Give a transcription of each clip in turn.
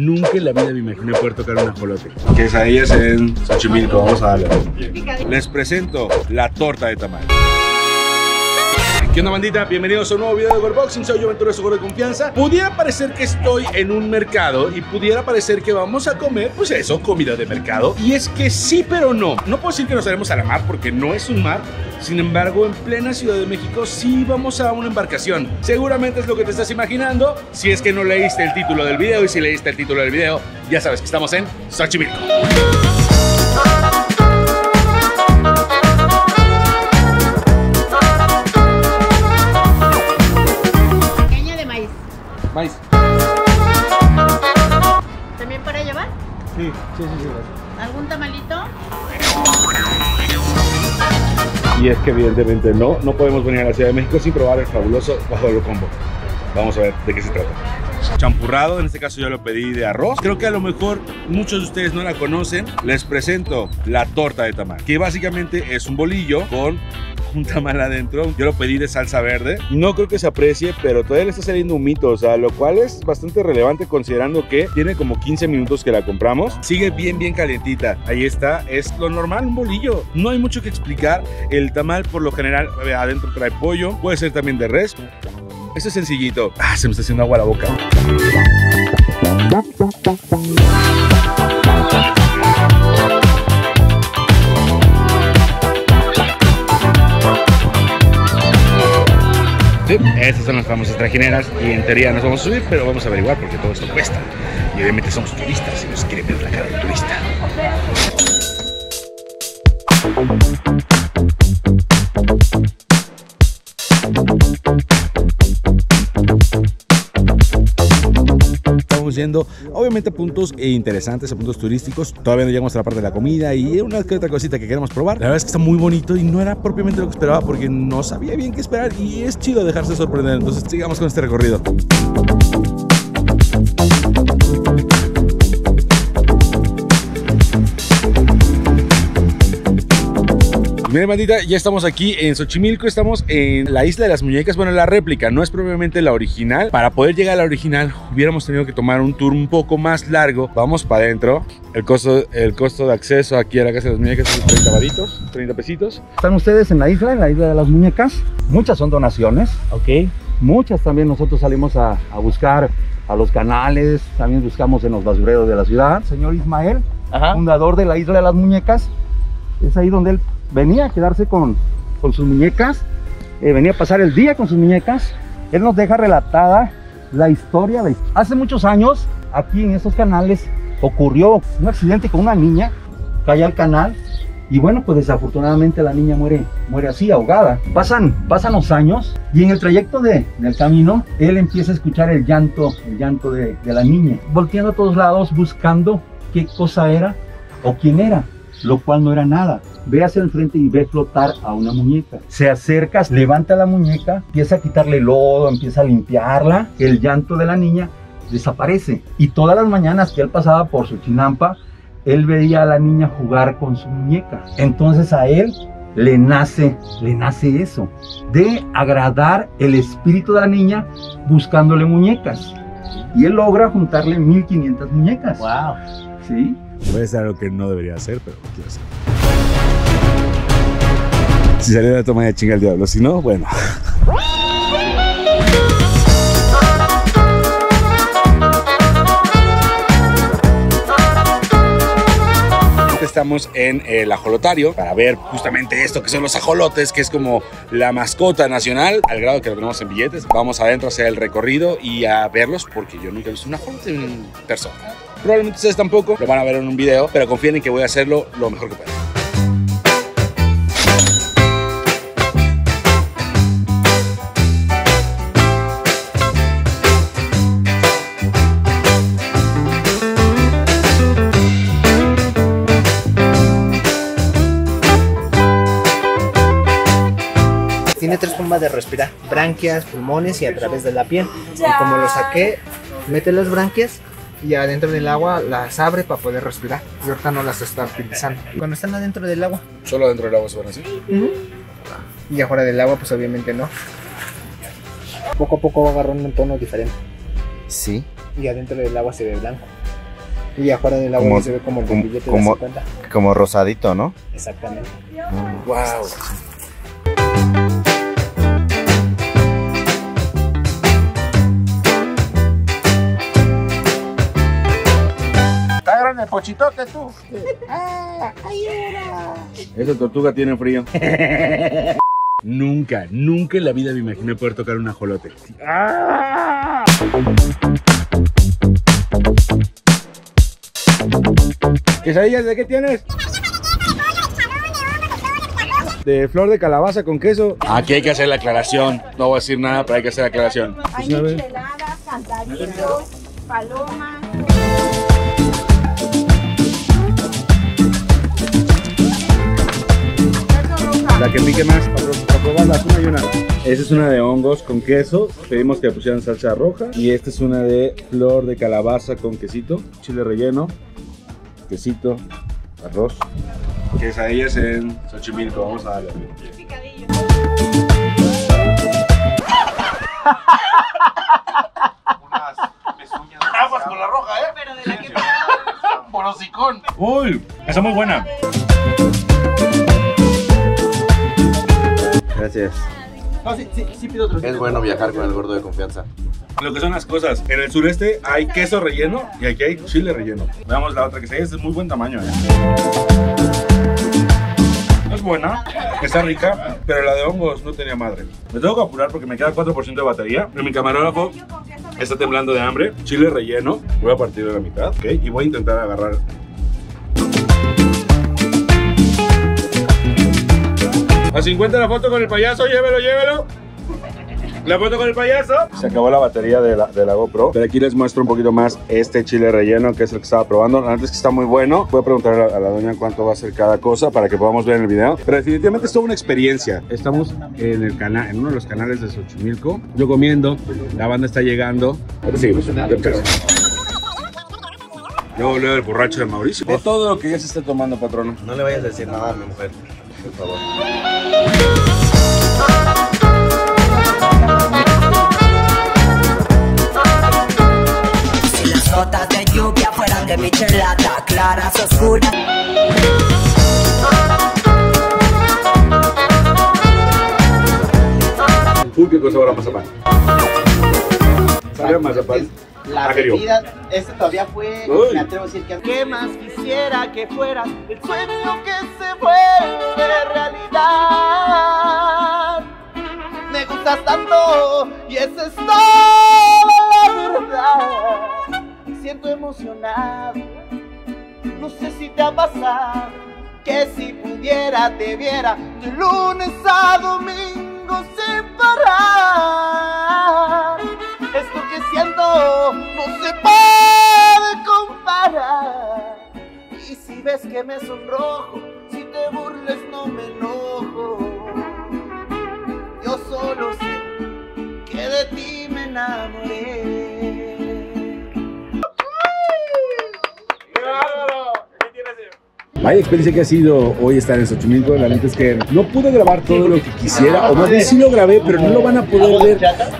Nunca en la vida me imaginé poder tocar un ajolote. Quesadillas en Xochimilco, vamos a darle. Les presento la torta de tamal. ¿Qué onda, bandita? Bienvenidos a un nuevo video de Gordboxing. Soy yo, Ventura, su gordo de confianza. Pudiera parecer que estoy en un mercado y pudiera parecer que vamos a comer, pues eso, comida de mercado. Y es que sí, pero no. No puedo decir que nos haremos a la mar porque no es un mar. Sin embargo, en plena Ciudad de México sí vamos a una embarcación. Seguramente es lo que te estás imaginando. Si es que no leíste el título del video, y si leíste el título del video, ya sabes que estamos en Xochimilco. Maíz. ¿También para llevar? Sí, gracias. ¿Algún tamalito? Y es que evidentemente no podemos venir a la Ciudad de México sin probar el fabuloso Bajo del Combo. Vamos a ver de qué se trata. Champurrado, en este caso yo lo pedí de arroz. Creo que a lo mejor muchos de ustedes no la conocen. Les presento la torta de tamal, que básicamente es un bolillo con un tamal adentro. Yo lo pedí de salsa verde. No creo que se aprecie, pero todavía le está saliendo humito, o sea, lo cual es bastante relevante considerando que tiene como 15 minutos que la compramos. Sigue bien calientita. Ahí está, es lo normal, un bolillo. No hay mucho que explicar. El tamal por lo general adentro trae pollo, puede ser también de res. Esto es sencillito. Ah, se me está haciendo agua la boca. Estas son las famosas trajineras y en teoría nos vamos a subir, pero vamos a averiguar porque todo esto cuesta. Y obviamente somos turistas y nos quieren ver la cara de turista. Estamos yendo obviamente a puntos interesantes, a puntos turísticos. Todavía no llegamos a la parte de la comida y una que otra cosita que queremos probar. La verdad es que está muy bonito y no era propiamente lo que esperaba porque no sabía bien qué esperar y es chido dejarse sorprender. Entonces sigamos con este recorrido. Miren, bandita, ya estamos aquí en Xochimilco, estamos en la Isla de las Muñecas, bueno, la réplica, no es probablemente la original. Para poder llegar a la original hubiéramos tenido que tomar un tour un poco más largo. Vamos para adentro. El costo de acceso aquí a la Casa de las Muñecas es 30 varitos, 30 pesitos. Están ustedes en la Isla de las Muñecas. Muchas son donaciones, ok. Muchas también nosotros salimos a buscar a los canales, también buscamos en los basureros de la ciudad. Señor Ismael, ajá, fundador de la Isla de las Muñecas, es ahí donde él venía a quedarse con sus muñecas, venía a pasar el día con sus muñecas. Él nos deja relatada la historia de... Hace muchos años, aquí en estos canales, ocurrió un accidente con una niña, cae al canal, y bueno, pues desafortunadamente la niña muere así, ahogada. Pasan los años, y en el trayecto del camino, él empieza a escuchar el llanto de la niña, volteando a todos lados, buscando qué cosa era o quién era, lo cual no era nada. Ve hacia el frente y ve flotar a una muñeca. Se acerca, levanta la muñeca, empieza a quitarle el lodo, empieza a limpiarla. El llanto de la niña desaparece. Y todas las mañanas que él pasaba por su chinampa, él veía a la niña jugar con su muñeca. Entonces a él le nace eso, de agradar el espíritu de la niña buscándole muñecas. Y él logra juntarle 1500 muñecas. ¡Wow! ¿Sí? Puede ser algo que no debería hacer, pero lo quiero hacer. Si salió de la toma, ya chinga el diablo. Si no, bueno. Estamos en el ajolotario para ver justamente esto que son los ajolotes, que es como la mascota nacional, al grado que lo tenemos en billetes. Vamos adentro a hacer el recorrido y a verlos, porque yo nunca he visto un ajolote en persona. Probablemente ustedes tampoco, lo van a ver en un video, pero confíen en que voy a hacerlo lo mejor que pueda. Tiene tres formas de respirar, branquias, pulmones y a través de la piel. Y como lo saqué, mete las branquias y adentro del agua las abre para poder respirar. Y ahorita no las está utilizando. Cuando están adentro del agua. ¿Solo adentro del agua se van así? Uh-huh. Y afuera del agua pues obviamente no. Poco a poco va agarrando un tono diferente. Sí. Y adentro del agua se ve blanco. Y afuera del agua como, se ve como el billete de 50. Como rosadito, ¿no? Exactamente. Wow. Está grande el pochitote, tú. ¡Ah! ¡Ahí era! Esa tortuga tiene frío. Nunca, nunca en la vida me imaginé poder tocar un ajolote. ¡Ah! ¿Quesadillas de qué tienes? De flor de calabaza con queso. Aquí hay que hacer la aclaración. No voy a decir nada, pero hay que hacer la aclaración. Hay micheladas, cantaritos, palomas. La que pique más, para probarlas una y una. Esta es una de hongos con queso, pedimos que le pusieran salsa roja. Y esta es una de flor de calabaza con quesito, chile relleno, quesito, arroz. Quesadillas en Xochimilco, vamos a darle. Picadillo. Unas pezuñas. Aguas con la roja, ¿eh? Pero de la que pega. Por hocicón. Uy, esa es muy buena. Gracias. No, sí pido otro. Es bueno viajar con el gordo de confianza. Lo que son las cosas, en el sureste hay queso relleno y aquí hay chile relleno. Veamos la otra que se es muy buen tamaño. No es buena, está rica, pero la de hongos no tenía madre. Me tengo que apurar porque me queda 4% de batería. Mi camarógrafo está temblando de hambre. Chile relleno, voy a partir de la mitad, ¿ok? Y voy a intentar agarrar. A 50 la foto con el payaso, llévelo, llévelo. La foto con el payaso. Se acabó la batería de la GoPro, pero aquí les muestro un poquito más este chile relleno, que es el que estaba probando. Antes que está muy bueno. Voy a preguntar a la doña cuánto va a ser cada cosa para que podamos ver en el video. Pero definitivamente es toda una experiencia. Estamos en el canal, en uno de los canales de Xochimilco. Yo comiendo, la banda está llegando. Pero sí, yo volví del borracho de Mauricio. De todo lo que ya se esté tomando, patrono. No le vayas a decir nada a mi mujer. Por favor. Si las gotas de lluvia fueran de michelada, claras, oscuras. Uy, qué cosa ahora mazapán. Sabe a mazapán. La bebida, esta todavía fue, uy, me atrevo a decir que... ¿Qué más quisiera que fueras el sueño que se vuelve realidad? Me gustas tanto y esa es toda la verdad. Me siento emocionado, no sé si te ha pasado, que si pudiera te viera de lunes a domingo sin parar. Esto que siento no se puede comparar. Y si ves que me sonrojo, si te burles no me enojo. Yo solo sé que de ti me enamoré. ¡Bravo! Vaya experiencia que ha sido hoy estar en Xochimilco. La neta es que no pude grabar todo lo que quisiera, o más bien sí lo grabé, pero no lo van a poder ver.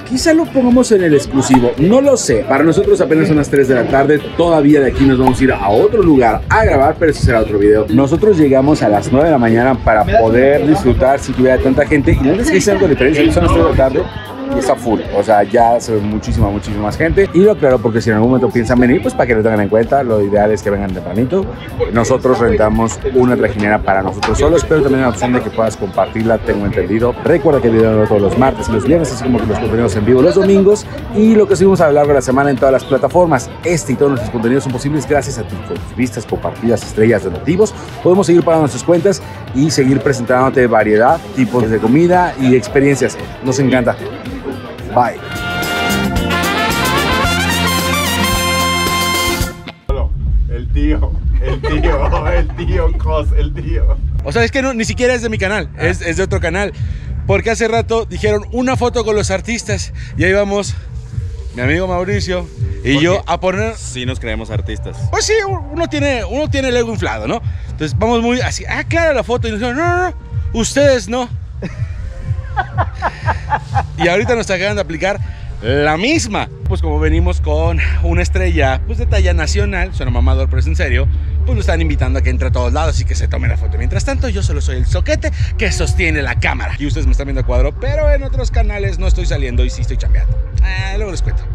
Quizá lo pongamos en el exclusivo, no lo sé. Para nosotros apenas son las 3 de la tarde, todavía de aquí nos vamos a ir a otro lugar a grabar, pero ese será otro video. Nosotros llegamos a las 9 de la mañana para poder disfrutar sin que hubiera tanta gente, y la neta es que hice algo diferente, son las 3 de la tarde. Y está full, o sea, ya se ve muchísima más gente. Y lo aclaro porque si en algún momento piensan venir, pues para que lo tengan en cuenta, lo ideal es que vengan tempranito. Nosotros rentamos una trajinera para nosotros solos, pero también la opción de que puedas compartirla, tengo entendido. Recuerda que el video todos los martes y los viernes, así como que los contenidos en vivo los domingos y lo que subimos a lo largo de la semana en todas las plataformas. Este y todos nuestros contenidos son posibles gracias a ti, con tus vistas, compartidas, estrellas, donativos. Podemos seguir pagando nuestras cuentas y seguir presentándote variedad, tipos de comida y experiencias. Nos encanta. Bye. El tío. O sea, es que no, ni siquiera es de mi canal, es de otro canal. Porque hace rato dijeron una foto con los artistas y ahí vamos mi amigo Mauricio y yo a poner... Sí nos creemos artistas. Pues sí, uno tiene el ego inflado, ¿no? Entonces vamos muy así, claro, la foto y nos dijeron, no, ustedes no. Y ahorita nos acaban de aplicar la misma. Pues como venimos con una estrella pues de talla nacional, suena mamador pero es en serio, pues nos están invitando a que entre a todos lados y que se tome la foto. Mientras tanto, yo solo soy el soquete que sostiene la cámara. Y ustedes me están viendo a cuadro, pero en otros canales no estoy saliendo y sí estoy chambeando. Luego les cuento.